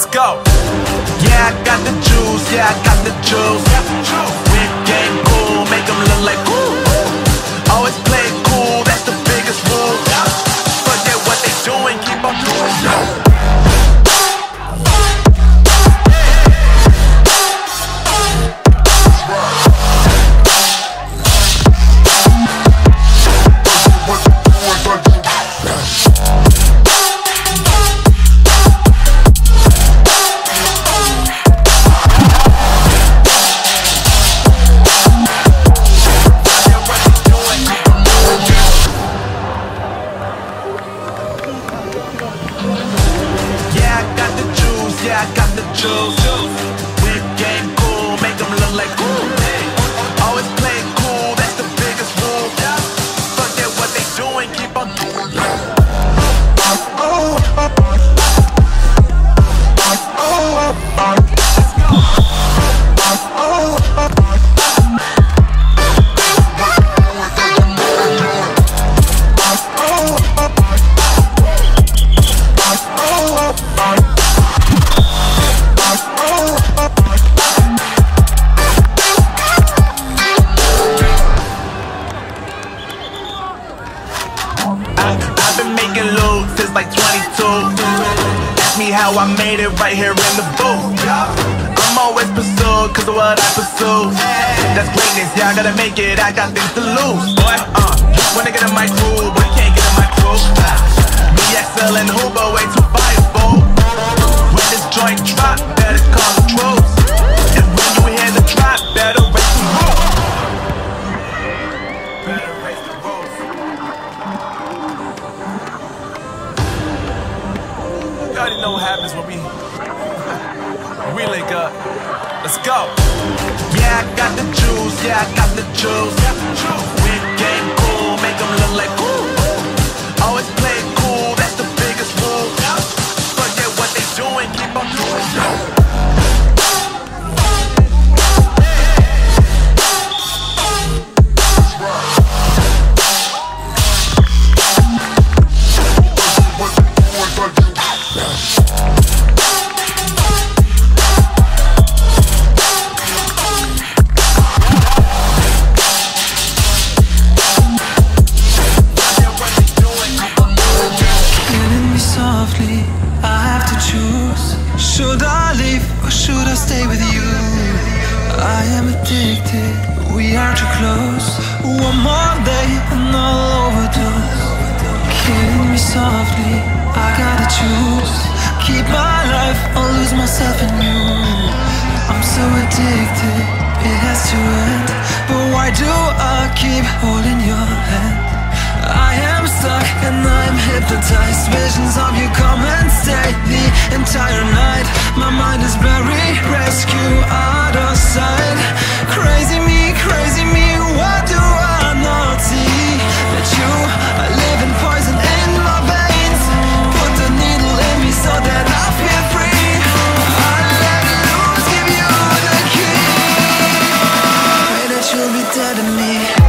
Let's go. Yeah, I got the juice. Yeah, I got the juice. Whip game cool, make them look like cool. Always play cool, that's the biggest rule. Forget what they doing, keep on doing. Yeah. Yeah, I got the juice. Whip game cool, make them look like cool. Always play cool, that's the biggest rule. Forget what they doing, keep on doing. I've been making loot since like 22. Ask me how I made it right here in the booth. I'm always pursued, cause of what I pursue. That's greatness, yeah, I gotta make it, I got things to lose. Boy, wanna get in my crew, but can't get in my crew. Me, XL, and Hubo, way too fireable. When this joint drop, better call the troops. And when you hear the drop, better raise the roof. Better raise the roof. You already know what happens when we link up. Let's go. Yeah, I got the juice. Yeah, I got the juice. Whip game cool, make them look like cool. Always play cool, that's the biggest rule. Forget what they doing, keep on doing. Should I leave or should I stay with you? I am addicted, we are too close. One more day and I'll overdose. Killing me softly, I gotta choose. Keep my life or lose myself in you. I'm so addicted, it has to end. But why do I keep holding your hand? I am stuck and I'm hypnotized. Visions of you come and stay the entire night. My mind is buried, rescue out of sight. Crazy me, what do I not see? That you are living poison in my veins. Put the needle in me so that I feel free. I let it loose, give you the key. Pray that you'll be dead to me.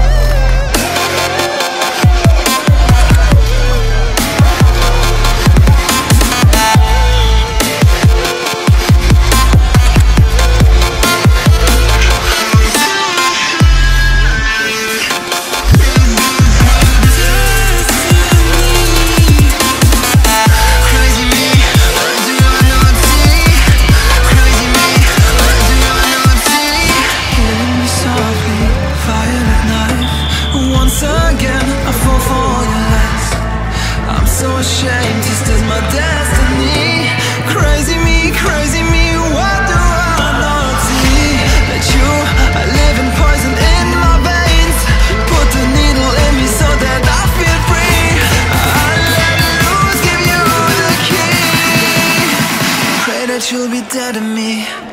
You'll be dead to me.